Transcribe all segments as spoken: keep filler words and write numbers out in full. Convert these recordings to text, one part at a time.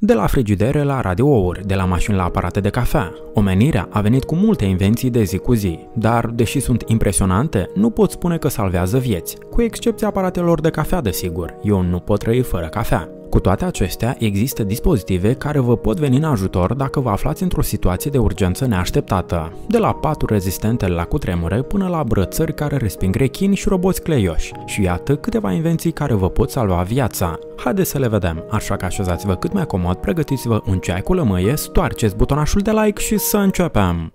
De la frigidere la radiouri, de la mașini la aparate de cafea, omenirea a venit cu multe invenții de zi cu zi, dar, deși sunt impresionante, nu pot spune că salvează vieți, cu excepția aparatelor de cafea, desigur, eu nu pot trăi fără cafea. Cu toate acestea, există dispozitive care vă pot veni în ajutor dacă vă aflați într-o situație de urgență neașteptată, de la paturi rezistente la cutremure până la brățări care resping rechini și roboți cleioși. Și iată câteva invenții care vă pot salva viața. Haideți să le vedem, așa că așezați-vă cât mai comod, pregătiți-vă un ceai cu lămâie, stoarceți butonașul de like și să începem!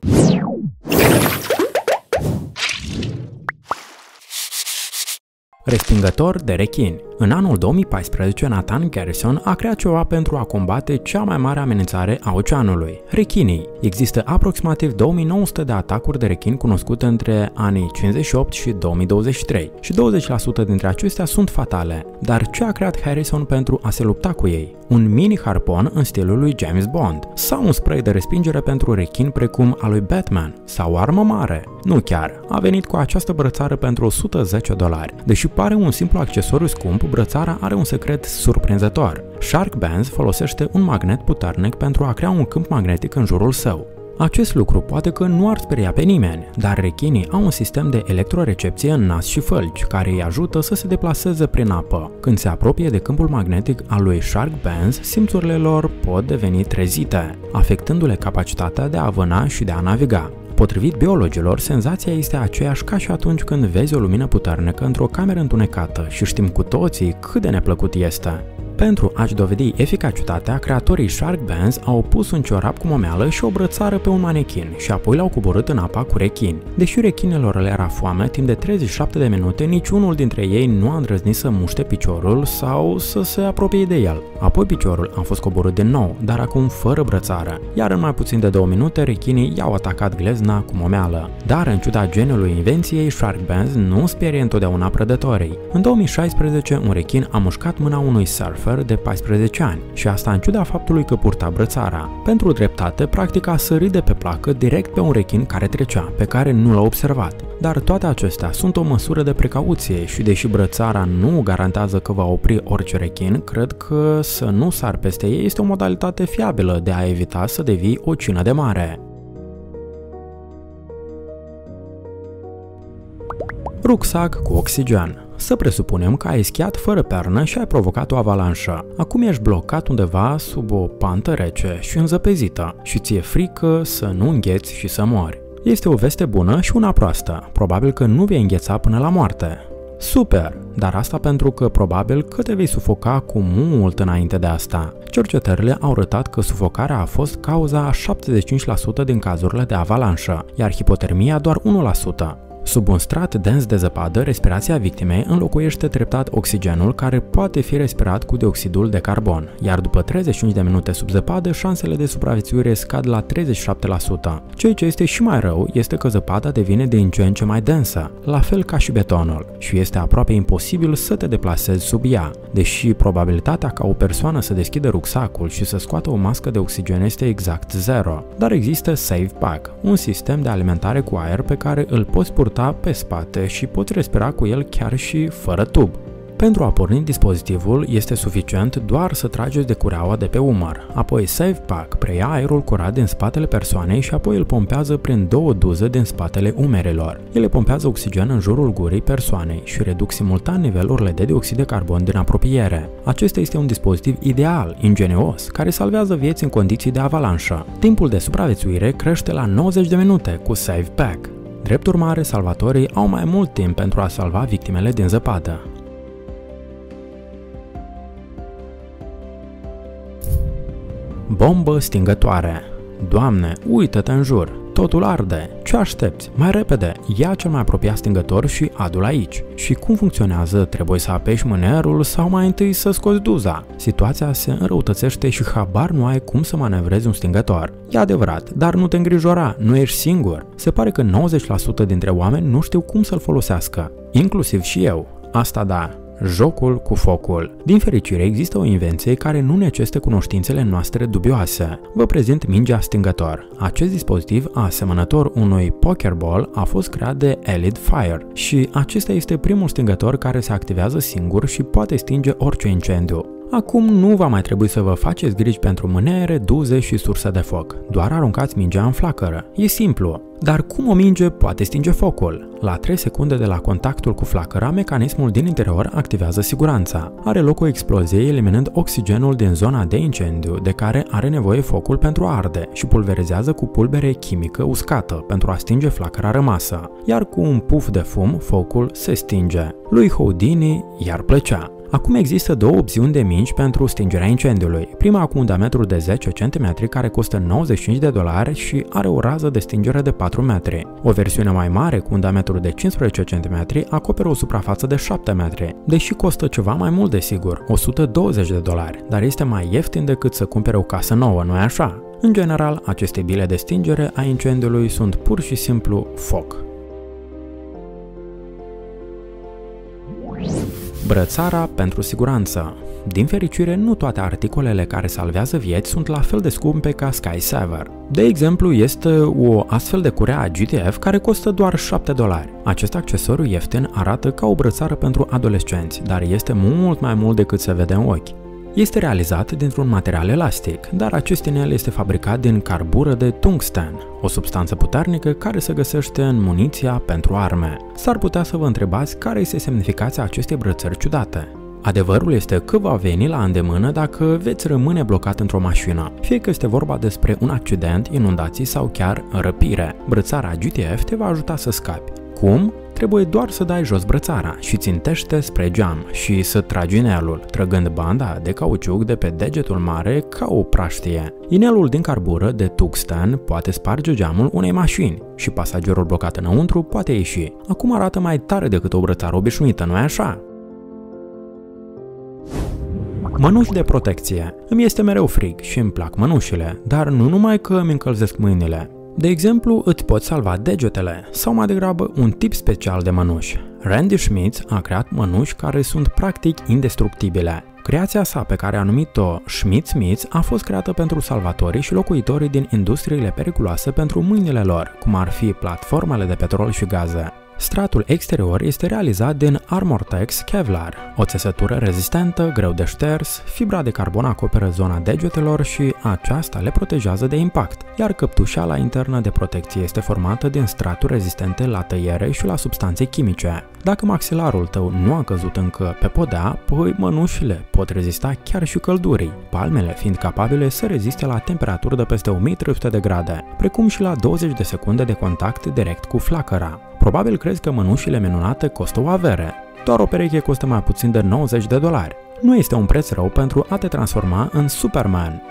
Respingător de rechini. În anul două mii paisprezece, Nathan Harrison a creat ceva pentru a combate cea mai mare amenințare a oceanului, rechinii. Există aproximativ două mii nouă sute de atacuri de rechini cunoscute între anii cincizeci și opt și două mii douăzeci și trei și douăzeci la sută dintre acestea sunt fatale. Dar ce a creat Harrison pentru a se lupta cu ei? Un mini harpon în stilul lui James Bond sau un spray de respingere pentru rechini precum al lui Batman sau o armă mare? Nu chiar, a venit cu această brățară pentru o sută zece dolari. Deși pare un simplu accesoriu scump, brățara are un secret surprinzător. Sharkbanz folosește un magnet puternic pentru a crea un câmp magnetic în jurul său. Acest lucru poate că nu ar speria pe nimeni, dar rechinii au un sistem de electrorecepție în nas și fălci, care îi ajută să se deplaseze prin apă. Când se apropie de câmpul magnetic al lui Sharkbanz, simțurile lor pot deveni trezite, afectându-le capacitatea de a vâna și de a naviga. Potrivit biologilor, senzația este aceeași ca și atunci când vezi o lumină puternică într-o cameră întunecată și știm cu toții cât de neplăcut este. Pentru a-și dovedi eficacitatea, creatorii Sharkbanz au pus un ciorap cu momeală și o brățară pe un manechin și apoi l-au coborât în apa cu rechini. Deși rechinelor le era foame, timp de treizeci și șapte de minute, niciunul dintre ei nu a îndrăznit să muște piciorul sau să se apropie de el. Apoi piciorul a fost coborât din nou, dar acum fără brățară, iar în mai puțin de două minute rechinii i-au atacat glezna cu momeală. Dar în ciuda geniului invenției, Sharkbanz nu sperie întotdeauna prădătorii. În două mii șaisprezece, un rechin a mușcat mâna unui surfer de paisprezece ani și asta în ciuda faptului că purta brățara. Pentru dreptate, practic a sărit de pe placă direct pe un rechin care trecea, pe care nu l-a observat. Dar toate acestea sunt o măsură de precauție și deși brățara nu garantează că va opri orice rechin, cred că să nu sar peste ei este o modalitate fiabilă de a evita să devii o cină de mare. Rucsac cu oxigen. Să presupunem că ai schiat fără pernă și ai provocat o avalanșă. Acum ești blocat undeva sub o pantă rece și înzăpezită și ți-e frică să nu îngheți și să mori. Este o veste bună și una proastă. Probabil că nu vei îngheța până la moarte. Super! Dar asta pentru că probabil că te vei sufoca cu mult înainte de asta. Cercetările au arătat că sufocarea a fost cauza a șaptezeci și cinci la sută din cazurile de avalanșă, iar hipotermia doar unu la sută. Sub un strat dens de zăpadă, respirația victimei înlocuiește treptat oxigenul care poate fi respirat cu dioxidul de carbon, iar după treizeci și cinci de minute sub zăpadă, șansele de supraviețuire scad la treizeci și șapte la sută. Ceea ce este și mai rău este că zăpada devine din ce în ce mai densă, la fel ca și betonul, și este aproape imposibil să te deplasezi sub ea. Deși probabilitatea ca o persoană să deschidă rucsacul și să scoată o mască de oxigen este exact zero, dar există SafePack, un sistem de alimentare cu aer pe care îl poți purta pe spate și poți respira cu el chiar și fără tub. Pentru a porni dispozitivul, este suficient doar să trageți de cureaua de pe umăr, apoi SafePack preia aerul curat din spatele persoanei și apoi îl pompează prin două duze din spatele umerilor. Ele pompează oxigen în jurul gurii persoanei și reduc simultan nivelurile de dioxid de carbon din apropiere. Acesta este un dispozitiv ideal, ingenios, care salvează vieți în condiții de avalanșă. Timpul de supraviețuire crește la nouăzeci de minute cu SafePack. Drept urmare, salvatorii au mai mult timp pentru a salva victimele din zăpadă. Bombă stingătoare. Doamne, uită-te în jur! Totul arde! Ce aștepți? Mai repede! Ia cel mai apropiat stingător și adu-l aici! Și cum funcționează? Trebuie să apeși mânerul sau mai întâi să scoți duza? Situația se înrăutățește și habar nu ai cum să manevrezi un stingător. E adevărat, dar nu te îngrijora, nu ești singur! Se pare că nouăzeci la sută dintre oameni nu știu cum să-l folosească. Inclusiv și eu. Asta da! Jocul cu focul. Din fericire, există o invenție care nu necesită cunoștințele noastre dubioase. Vă prezint mingea stingător. Acest dispozitiv asemănător unui pokerball a fost creat de Elite Fire și acesta este primul stingător care se activează singur și poate stinge orice incendiu. Acum nu va mai trebui să vă faceți griji pentru mâniere, duze și surse de foc, doar aruncați mingea în flacără, e simplu. Dar cum o minge poate stinge focul? La trei secunde de la contactul cu flacăra, mecanismul din interior activează siguranța. Are loc o explozie eliminând oxigenul din zona de incendiu, de care are nevoie focul pentru a arde, și pulverizează cu pulbere chimică uscată pentru a stinge flacăra rămasă, iar cu un puf de fum, focul se stinge. Lui Houdini i-ar plăcea. Acum există două opțiuni de mingi pentru stingerea incendiului. Prima cu un diametru de zece centimetri care costă nouăzeci și cinci de dolari și are o rază de stingere de patru metri. O versiune mai mare cu un diametru de cincisprezece centimetri acoperă o suprafață de șapte metri, deși costă ceva mai mult desigur, o sută douăzeci de dolari, dar este mai ieftin decât să cumpere o casă nouă, nu-i așa? În general, aceste bile de stingere a incendiului sunt pur și simplu foc. Brățara pentru siguranță. Din fericire, nu toate articolele care salvează vieți sunt la fel de scumpe ca Sky Saver. De exemplu, este o astfel de curea a G T F care costă doar șapte dolari. Acest accesoriu ieftin arată ca o brățară pentru adolescenți, dar este mult mai mult decât se vede în ochi. Este realizat dintr-un material elastic, dar acest inel este fabricat din carbură de tungsten, o substanță puternică care se găsește în muniția pentru arme. S-ar putea să vă întrebați care este semnificația acestei brățări ciudate. Adevărul este că va veni la îndemână dacă veți rămâne blocat într-o mașină, fie că este vorba despre un accident, inundații sau chiar răpire. Brățara G T F te va ajuta să scapi. Cum? Trebuie doar să dai jos brățara și țintește spre geam și să tragi inelul, trăgând banda de cauciuc de pe degetul mare ca o praștie. Inelul din carbură de tungsten poate sparge geamul unei mașini și pasagerul blocat înăuntru poate ieși. Acum arată mai tare decât o brățară obișnuită, nu-i așa? Mănuși de protecție. Îmi este mereu frig și îmi plac mănușile, dar nu numai că îmi încălzesc mâinile. De exemplu, îți poți salva degetele, sau mai degrabă un tip special de mănuși. Randy Schmitz a creat mănuși care sunt practic indestructibile. Creația sa, pe care a numit-o Schmitz Mitts, a fost creată pentru salvatorii și locuitorii din industriile periculoase pentru mâinile lor, cum ar fi platformele de petrol și gaze. Stratul exterior este realizat din Armortex Kevlar, o țesătură rezistentă, greu de șters, fibra de carbon acoperă zona degetelor și aceasta le protejează de impact, iar căptușeala internă de protecție este formată din straturi rezistente la tăiere și la substanțe chimice. Dacă maxilarul tău nu a căzut încă pe podea, păi mănușile pot rezista chiar și căldurii, palmele fiind capabile să reziste la temperaturi de peste o mie trei sute de grade, precum și la douăzeci de secunde de contact direct cu flacăra. Probabil crezi că mănușile minunate costă o avere. Doar o pereche costă mai puțin de nouăzeci de dolari. Nu este un preț rău pentru a te transforma în Superman.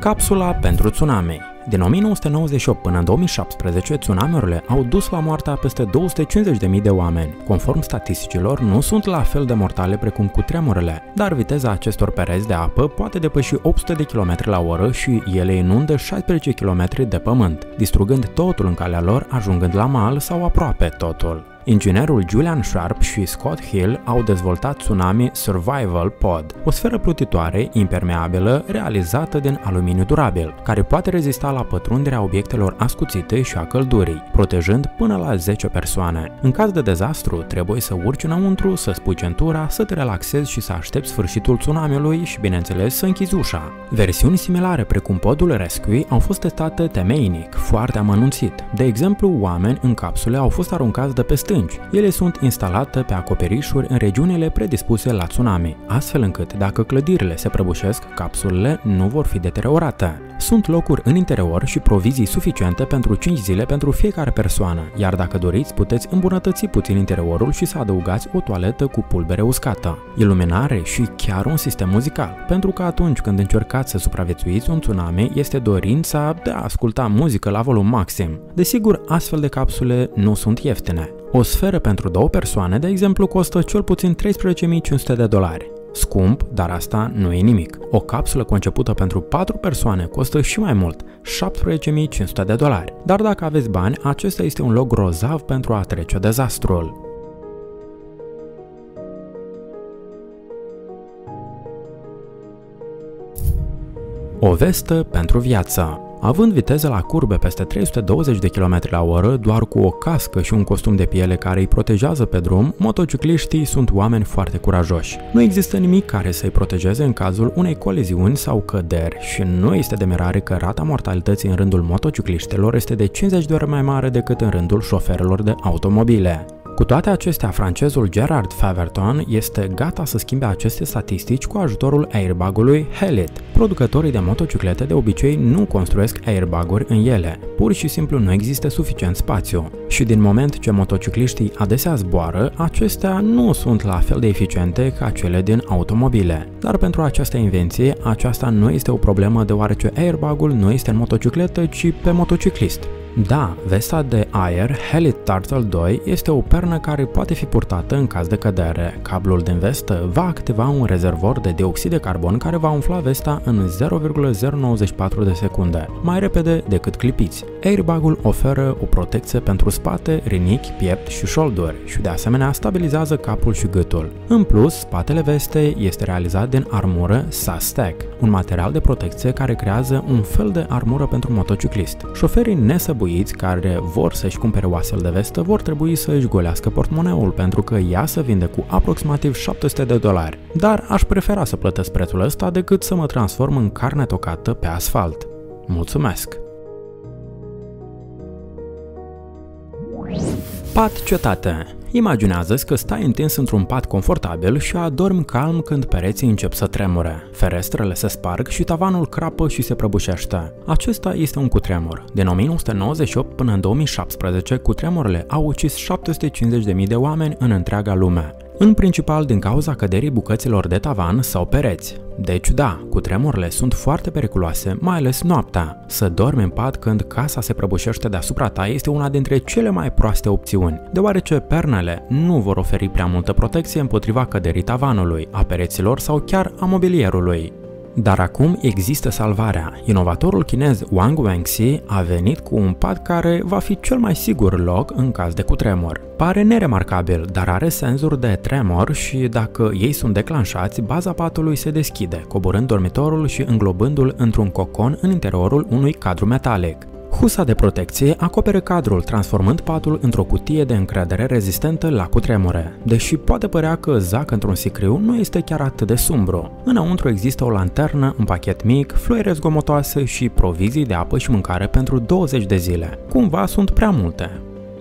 Capsula pentru tsunami. Din o mie nouă sute nouăzeci și opt până în două mii șaptesprezece, tsunamiurile au dus la moartea peste două sute cincizeci de mii de oameni. Conform statisticilor, nu sunt la fel de mortale precum cutremurele, dar viteza acestor pereți de apă poate depăși opt sute de kilometri la oră și ele inundă șaisprezece kilometri de pământ, distrugând totul în calea lor, ajungând la mal sau aproape totul. Inginerul Julian Sharp și Scott Hill au dezvoltat Tsunami Survival Pod, o sferă plutitoare, impermeabilă, realizată din aluminiu durabil, care poate rezista la pătrunderea obiectelor ascuțite și a căldurii, protejând până la zece persoane. În caz de dezastru, trebuie să urci înăuntru, să spui centura, să te relaxezi și să aștepți sfârșitul tsunamiului și, bineînțeles, să închizi ușa. Versiuni similare, precum podul Rescue, au fost testate temeinic, foarte amănunțit. De exemplu, oameni în capsule au fost aruncați de peste. Ele sunt instalate pe acoperișuri în regiunile predispuse la tsunami, astfel încât dacă clădirile se prăbușesc, capsulele nu vor fi deteriorate. Sunt locuri în interior și provizii suficiente pentru cinci zile pentru fiecare persoană, iar dacă doriți, puteți îmbunătăți puțin interiorul și să adăugați o toaletă cu pulbere uscată, iluminare și chiar un sistem muzical, pentru că atunci când încercați să supraviețuiți un tsunami, este dorința de a asculta muzică la volum maxim. Desigur, astfel de capsule nu sunt ieftine. O sferă pentru două persoane, de exemplu, costă cel puțin treisprezece mii cinci sute de dolari. Scump, dar asta nu e nimic. O capsulă concepută pentru patru persoane costă și mai mult, șaptesprezece mii cinci sute de dolari. Dar dacă aveți bani, acesta este un loc grozav pentru a trece dezastrul. O vestă pentru viață. având viteze la curbe peste trei sute douăzeci de kilometri la oră, doar cu o cască și un costum de piele care îi protejează pe drum, motocicliștii sunt oameni foarte curajoși. Nu există nimic care să-i protejeze în cazul unei coliziuni sau căderi și nu este de mirare că rata mortalității în rândul motocicliștilor este de cincizeci de ori mai mare decât în rândul șoferilor de automobile. Cu toate acestea, francezul Gerard Faverton este gata să schimbe aceste statistici cu ajutorul airbag-ului Helite. Producătorii de motociclete de obicei nu construiesc airbag-uri în ele, pur și simplu nu există suficient spațiu. Și din moment ce motocicliștii adesea zboară, acestea nu sunt la fel de eficiente ca cele din automobile. Dar pentru această invenție, aceasta nu este o problemă deoarece airbag-ul nu este în motocicletă, ci pe motociclist. Da, vesta de aer Helite Turtle doi este o pernă care poate fi purtată în caz de cădere. Cablul din vestă va activa un rezervor de dioxid de carbon care va umfla vesta în zero virgulă zero nouă patru de secunde, mai repede decât clipiți. Airbag-ul oferă o protecție pentru spate, rinichi, piept și șolduri și de asemenea stabilizează capul și gâtul. În plus, spatele vestei este realizat din armură SafePack, un material de protecție care creează un fel de armură pentru motociclist. Șoferii nesăbuiți care vor să-și cumpere o astfel de vestă vor trebui să își golească portmoneul pentru că ea se vinde cu aproximativ șapte sute de dolari, dar aș prefera să plătesc prețul ăsta decât să mă transform în carne tocată pe asfalt. Mulțumesc! Pat cetate. Imaginează-ți că stai întins într-un pat confortabil și adormi calm când pereții încep să tremure. Ferestrele se sparg și tavanul crapă și se prăbușește. Acesta este un cutremur. Din o mie nouă sute nouăzeci și opt până în două mii șaptesprezece, cutremurile au ucis șapte sute cincizeci de mii de oameni în întreaga lume, în principal din cauza căderii bucăților de tavan sau pereți. Deci da, cutremurile sunt foarte periculoase, mai ales noaptea. Să dormi în pat când casa se prăbușește deasupra ta este una dintre cele mai proaste opțiuni, deoarece pernele nu vor oferi prea multă protecție împotriva căderii tavanului, a pereților sau chiar a mobilierului. Dar acum există salvarea. Inovatorul chinez Wang Wenxi a venit cu un pat care va fi cel mai sigur loc în caz de cutremur. Pare neremarcabil, dar are senzori de tremor și dacă ei sunt declanșați, baza patului se deschide, coborând dormitorul și înglobându-l într-un cocon în interiorul unui cadru metalic. Husa de protecție acoperă cadrul, transformând patul într-o cutie de încredere rezistentă la cutremure. Deși poate părea că zac într-un sicriu, nu este chiar atât de sumbru. Înăuntru există o lanternă, un pachet mic, fluiere zgomotoase și provizii de apă și mâncare pentru douăzeci de zile. Cumva sunt prea multe.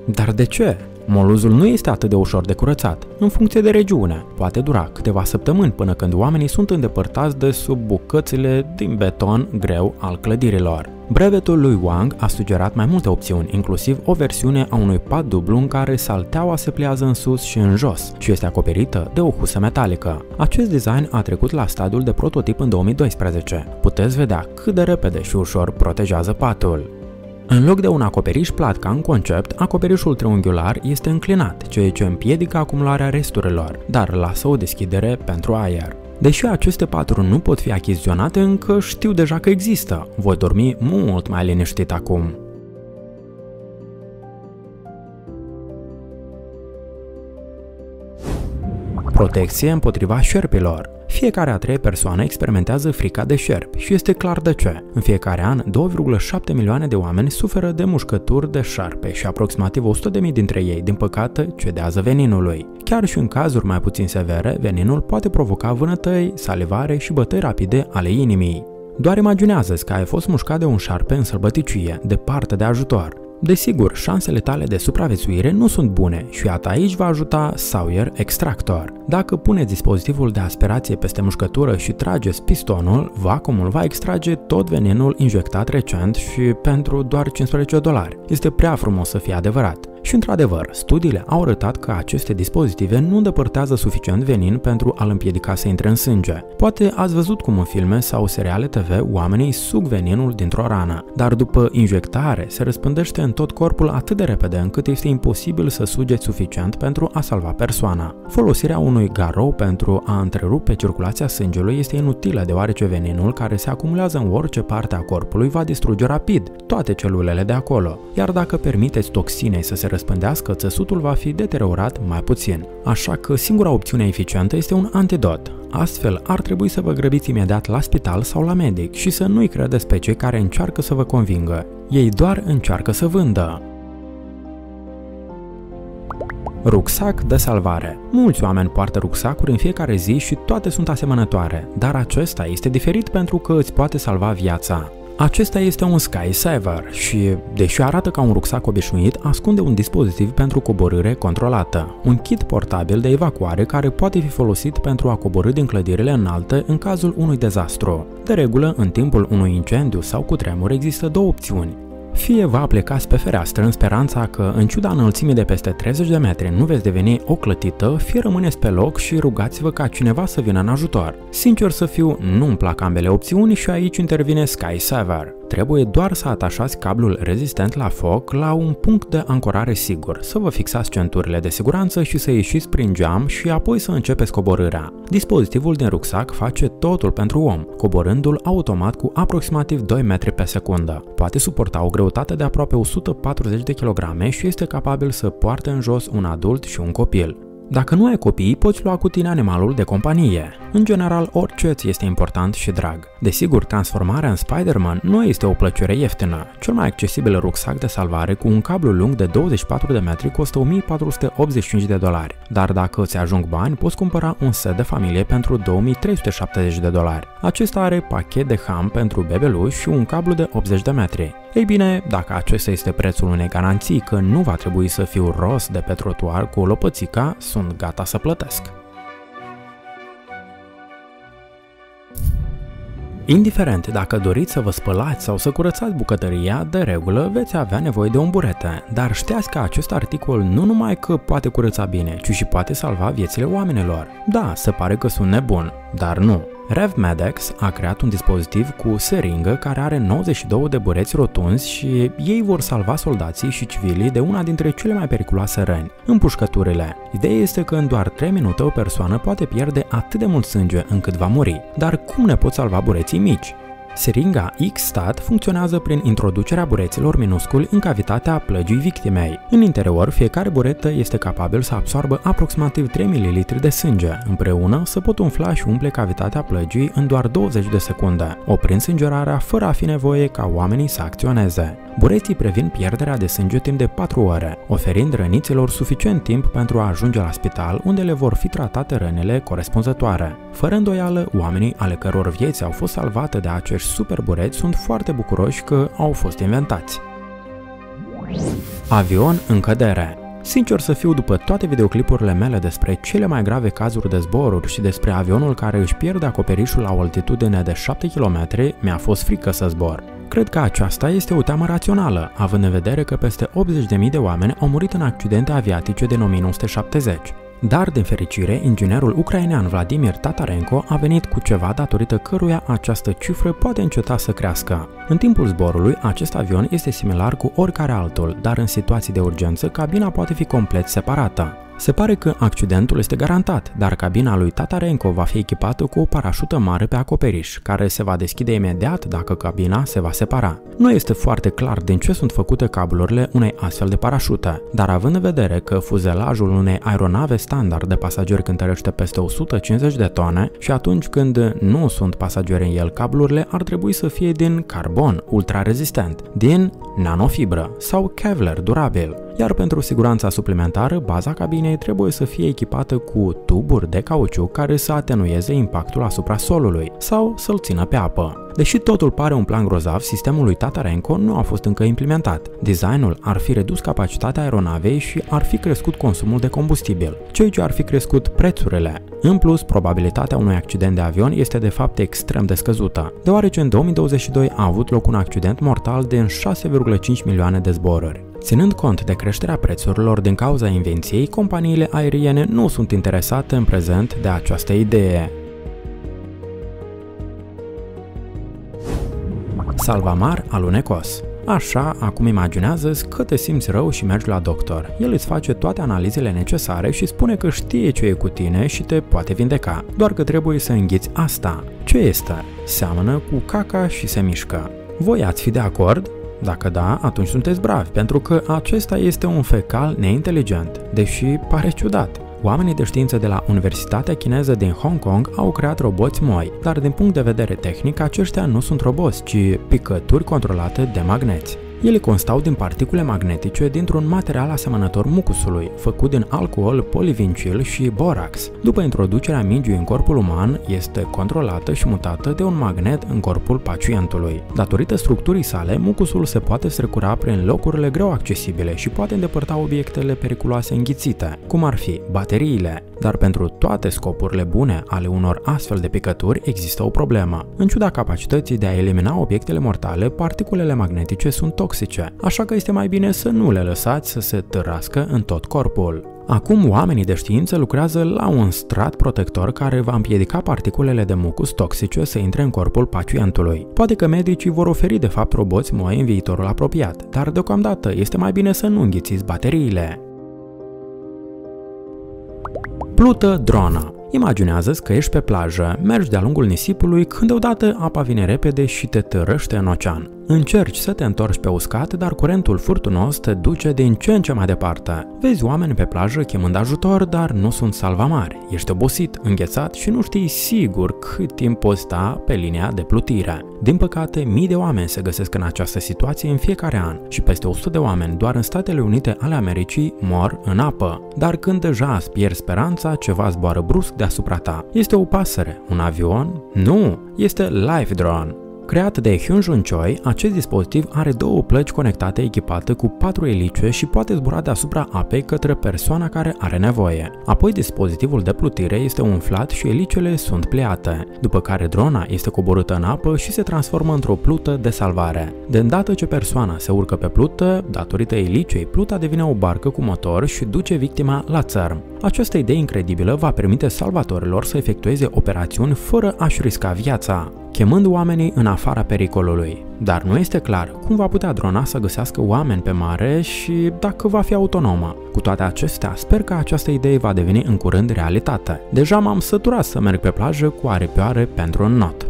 Dar de ce? Moluzul nu este atât de ușor de curățat. În funcție de regiune, poate dura câteva săptămâni până când oamenii sunt îndepărtați de sub bucățile din beton greu al clădirilor. Brevetul lui Wang a sugerat mai multe opțiuni, inclusiv o versiune a unui pat dublu în care salteaua se pliază în sus și în jos și este acoperită de o husă metalică. Acest design a trecut la stadiul de prototip în două mii doisprezece. Puteți vedea cât de repede și ușor protejează patul. În loc de un acoperiș plat ca în concept, acoperișul triunghiular este înclinat, ceea ce împiedică acumularea resturilor, dar lasă o deschidere pentru aer. Deși aceste paturi nu pot fi achiziționate încă, știu deja că există. Voi dormi mult mai liniștit acum. Protecție împotriva șerpilor. Fiecare a trei persoane experimentează frica de șerpi și este clar de ce. În fiecare an, două virgulă șapte milioane de oameni suferă de mușcături de șarpe și aproximativ o sută de mii dintre ei, din păcate, cedează veninului. Chiar și în cazuri mai puțin severe, veninul poate provoca vânătăi, salivare și bătăi rapide ale inimii. Doar imaginează-ți că ai fost mușcat de un șarpe în sălbăticie, departe de ajutor. Desigur, șansele tale de supraviețuire nu sunt bune și iată aici va ajuta Sawyer Extractor. Dacă puneți dispozitivul de aspirație peste mușcătură și trageți pistonul, vacuumul va extrage tot veninul injectat recent și pentru doar cincisprezece dolari. Este prea frumos să fie adevărat. Și într-adevăr, studiile au arătat că aceste dispozitive nu îndepărtează suficient venin pentru a-l împiedica să intre în sânge. Poate ați văzut cum în filme sau seriale T V oamenii suc veninul dintr-o rană, dar după injectare se răspândește în tot corpul atât de repede încât este imposibil să sugeți suficient pentru a salva persoana. Folosirea unui garou pentru a întrerupe circulația sângelui este inutilă deoarece veninul care se acumulează în orice parte a corpului va distruge rapid toate celulele de acolo, iar dacă permiteți toxinei să se răspândească, țesutul va fi deteriorat mai puțin. Așa că singura opțiune eficientă este un antidot. Astfel, ar trebui să vă grăbiți imediat la spital sau la medic și să nu-i credeți pe cei care încearcă să vă convingă. Ei doar încearcă să vândă. Rucsac de salvare. Mulți oameni poartă rucsacuri în fiecare zi și toate sunt asemănătoare, dar acesta este diferit pentru că îți poate salva viața. Acesta este un Sky Saver și, deși arată ca un rucsac obișnuit, ascunde un dispozitiv pentru coborâre controlată, un kit portabil de evacuare care poate fi folosit pentru a coborî din clădirile înalte în cazul unui dezastru. De regulă, în timpul unui incendiu sau cutremur există două opțiuni. Fie vă aplicați pe fereastră în speranța că, în ciuda înălțimii de peste treizeci de metri, nu veți deveni o clătită, fie rămâneți pe loc și rugați-vă ca cineva să vină în ajutor. Sincer să fiu, nu-mi plac ambele opțiuni și aici intervine Sky Saver. Trebuie doar să atașați cablul rezistent la foc la un punct de ancorare sigur, să vă fixați centurile de siguranță și să ieșiți prin geam și apoi să începeți coborârea. Dispozitivul din rucsac face totul pentru om, coborându-l automat cu aproximativ doi metri pe secundă. Poate suporta o greutate de aproape o sută patruzeci de kilograme și este capabil să poarte în jos un adult și un copil. Dacă nu ai copii, poți lua cu tine animalul de companie. În general, orice îți este important și drag. Desigur, transformarea în Spider-Man nu este o plăcere ieftină. Cel mai accesibil rucsac de salvare cu un cablu lung de douăzeci și patru de metri costă o mie patru sute optzeci și cinci de dolari. Dar dacă îți ajung bani, poți cumpăra un set de familie pentru două mii trei sute șaptezeci de dolari. Acesta are pachet de ham pentru bebeluși și un cablu de optzeci de metri. Ei bine, dacă acesta este prețul unei garanții că nu va trebui să fiu ros de pe trotuar cu o lopățica, sunt gata să plătesc. Indiferent dacă doriți să vă spălați sau să curățați bucătăria, de regulă veți avea nevoie de un burete, dar știați că acest articol nu numai că poate curăța bine, ci și poate salva viețile oamenilor. Da, se pare că sunt nebun, dar nu. RevMedX a creat un dispozitiv cu seringă care are nouăzeci și două de bureți rotunzi și ei vor salva soldații și civilii de una dintre cele mai periculoase răni, împușcăturile. Ideea este că în doar trei minute o persoană poate pierde atât de mult sânge încât va muri. Dar cum ne pot salva bureții mici? Seringa X-Stat funcționează prin introducerea bureților minusculi în cavitatea plăgii victimei. În interior, fiecare buretă este capabil să absoarbă aproximativ trei mililitri de sânge. Împreună, se pot umfla și umple cavitatea plăgii în doar douăzeci de secunde, oprind sângerarea fără a fi nevoie ca oamenii să acționeze. Bureții previn pierderea de sânge timp de patru ore, oferind răniților suficient timp pentru a ajunge la spital, unde le vor fi tratate rănile corespunzătoare. Fără îndoială, oamenii ale căror vieți au fost salvate de acești superbureți sunt foarte bucuroși că au fost inventați. Avion în cădere. Sincer să fiu, după toate videoclipurile mele despre cele mai grave cazuri de zboruri și despre avionul care își pierde acoperișul la o altitudine de șapte kilometri, mi-a fost frică să zbor. Cred că aceasta este o teamă rațională, având în vedere că peste optzeci de mii de oameni au murit în accidente aviatice din o mie nouă sute șaptezeci. Dar, din fericire, inginerul ucrainean Vladimir Tatarenko a venit cu ceva datorită căruia această cifră poate înceta să crească. În timpul zborului, acest avion este similar cu oricare altul, dar în situații de urgență, cabina poate fi complet separată. Se pare că accidentul este garantat, dar cabina lui Tatarenko va fi echipată cu o parașută mare pe acoperiș, care se va deschide imediat dacă cabina se va separa. Nu este foarte clar din ce sunt făcute cablurile unei astfel de parașută, dar având în vedere că fuzelajul unei aeronave standard de pasageri cântărește peste o sută cincizeci de tone și atunci când nu sunt pasageri în el, cablurile ar trebui să fie din carbon ultrarezistent, din nanofibră sau Kevlar durabil. Iar pentru siguranța suplimentară, baza cabinei trebuie să fie echipată cu tuburi de cauciuc care să atenueze impactul asupra solului sau să-l țină pe apă. Deși totul pare un plan grozav, sistemul lui Tatarenko nu a fost încă implementat. Designul ar fi redus capacitatea aeronavei și ar fi crescut consumul de combustibil, ceea ce ar fi crescut prețurile. În plus, probabilitatea unui accident de avion este de fapt extrem de scăzută, deoarece în două mii douăzeci și doi a avut loc un accident mortal din șase virgulă cinci milioane de zboruri. Ținând cont de creșterea prețurilor din cauza invenției, companiile aeriene nu sunt interesate în prezent de această idee. Salvamar alunecos. Așa, acum imaginează-ți că te simți rău și mergi la doctor. El îți face toate analizele necesare și spune că știe ce e cu tine și te poate vindeca, doar că trebuie să înghiți asta. Ce este? Seamănă cu caca și se mișcă. Voi ați fi de acord? Dacă da, atunci sunteți bravi, pentru că acesta este un fecal neinteligent, deși pare ciudat. Oamenii de știință de la Universitatea Chineză din Hong Kong au creat roboți moi, dar din punct de vedere tehnic aceștia nu sunt roboți, ci picături controlate de magneți. Ele constau din particule magnetice dintr-un material asemănător mucusului, făcut din alcool polivincil și borax. După introducerea mingii în corpul uman, este controlată și mutată de un magnet în corpul pacientului. Datorită structurii sale, mucusul se poate strecura prin locurile greu accesibile și poate îndepărta obiectele periculoase înghițite, cum ar fi bateriile. Dar pentru toate scopurile bune ale unor astfel de picături există o problemă. În ciuda capacității de a elimina obiectele mortale, particulele magnetice sunt toxice, așa că este mai bine să nu le lăsați să se târască în tot corpul. Acum oamenii de știință lucrează la un strat protector care va împiedica particulele de mucus toxice să intre în corpul pacientului. Poate că medicii vor oferi de fapt roboți moi în viitorul apropiat, dar deocamdată este mai bine să nu înghițiți bateriile. Plută drona. Imaginează-ți că ești pe plajă, mergi de-a lungul nisipului când deodată apa vine repede și te târăște în ocean. Încerci să te întorci pe uscat, dar curentul furtunos te duce din ce în ce mai departe. Vezi oameni pe plajă chemând ajutor, dar nu sunt salvamari. Ești obosit, înghețat și nu știi sigur cât timp poți sta pe linia de plutire. Din păcate, mii de oameni se găsesc în această situație în fiecare an și peste o sută de oameni doar în Statele Unite ale Americii mor în apă. Dar când deja îți pierzi speranța, ceva zboară brusc deasupra ta. Este o pasăre? Un avion? Nu! Este LifeDrone. Creat de Hyun Jun Choi, acest dispozitiv are două plăci conectate echipate cu patru elice și poate zbura deasupra apei către persoana care are nevoie. Apoi dispozitivul de plutire este umflat și elicele sunt pliate, după care drona este coborâtă în apă și se transformă într-o plută de salvare. De îndată ce persoana se urcă pe plută, datorită elicei, pluta devine o barcă cu motor și duce victima la țărm. Această idee incredibilă va permite salvatorilor să efectueze operațiuni fără a-și risca viața, chemând oamenii în afara pericolului. Dar nu este clar cum va putea drona să găsească oameni pe mare și dacă va fi autonomă. Cu toate acestea, sper că această idee va deveni în curând realitate. Deja m-am săturat să merg pe plajă cu aripioare pentru un not.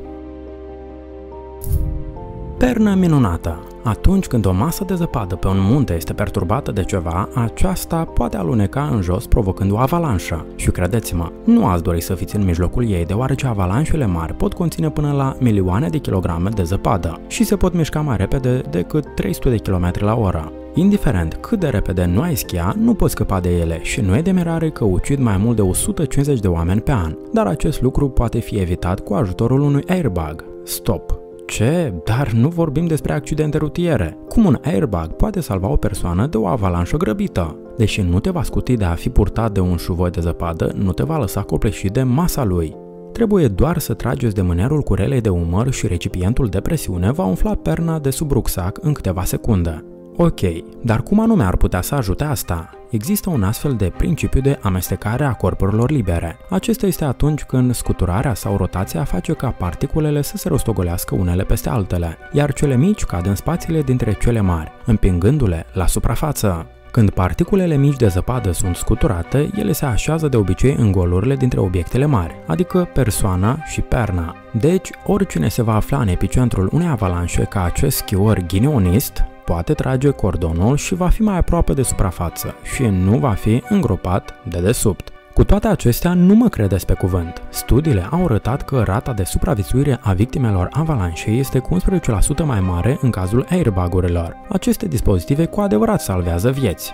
Pernă minunată. Atunci când o masă de zăpadă pe un munte este perturbată de ceva, aceasta poate aluneca în jos provocând o avalanșă. Și credeți-mă, nu ați dori să fiți în mijlocul ei, deoarece avalanșele mari pot conține până la milioane de kilograme de zăpadă și se pot mișca mai repede decât trei sute de km la oră. Indiferent cât de repede nu ai schia, nu poți scăpa de ele și nu e de mirare că ucid mai mult de o sută cincizeci de oameni pe an, dar acest lucru poate fi evitat cu ajutorul unui airbag. Stop! Ce? Dar nu vorbim despre accidente rutiere. Cum un airbag poate salva o persoană de o avalanșă grăbită? Deși nu te va scuti de a fi purtat de un șuvoi de zăpadă, nu te va lăsa copleșit de masa lui. Trebuie doar să trageți de mânerul curelei de umăr și recipientul de presiune va umfla perna de sub rucsac în câteva secunde. Ok, dar cum anume ar putea să ajute asta? Există un astfel de principiu de amestecare a corpurilor libere. Acesta este atunci când scuturarea sau rotația face ca particulele să se rostogolească unele peste altele, iar cele mici cad în spațiile dintre cele mari, împingându-le la suprafață. Când particulele mici de zăpadă sunt scuturate, ele se așează de obicei în golurile dintre obiectele mari, adică persoana și perna. Deci, oricine se va afla în epicentrul unei avalanșe ca acest schior ghinionist, poate trage cordonul și va fi mai aproape de suprafață și nu va fi îngropat de desubt. Cu toate acestea, nu mă credeți pe cuvânt. Studiile au arătat că rata de supraviețuire a victimelor avalanșei este cu unsprezece la sută mai mare în cazul airbagurilor. Aceste dispozitive cu adevărat salvează vieți.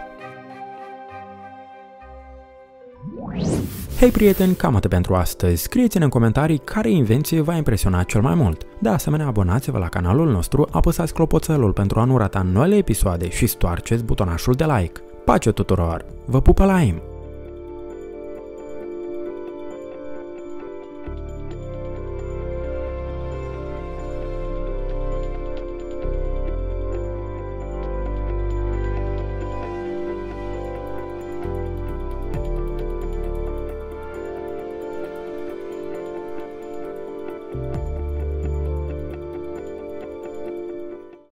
Hei prieteni, cam atât pentru astăzi. Scrieți-ne în comentarii care invenție v-a impresionat cel mai mult. De asemenea, abonați-vă la canalul nostru, apăsați clopoțelul pentru a nu rata noile episoade și stoarceți butonașul de like. Pace tuturor! Vă pupă la im!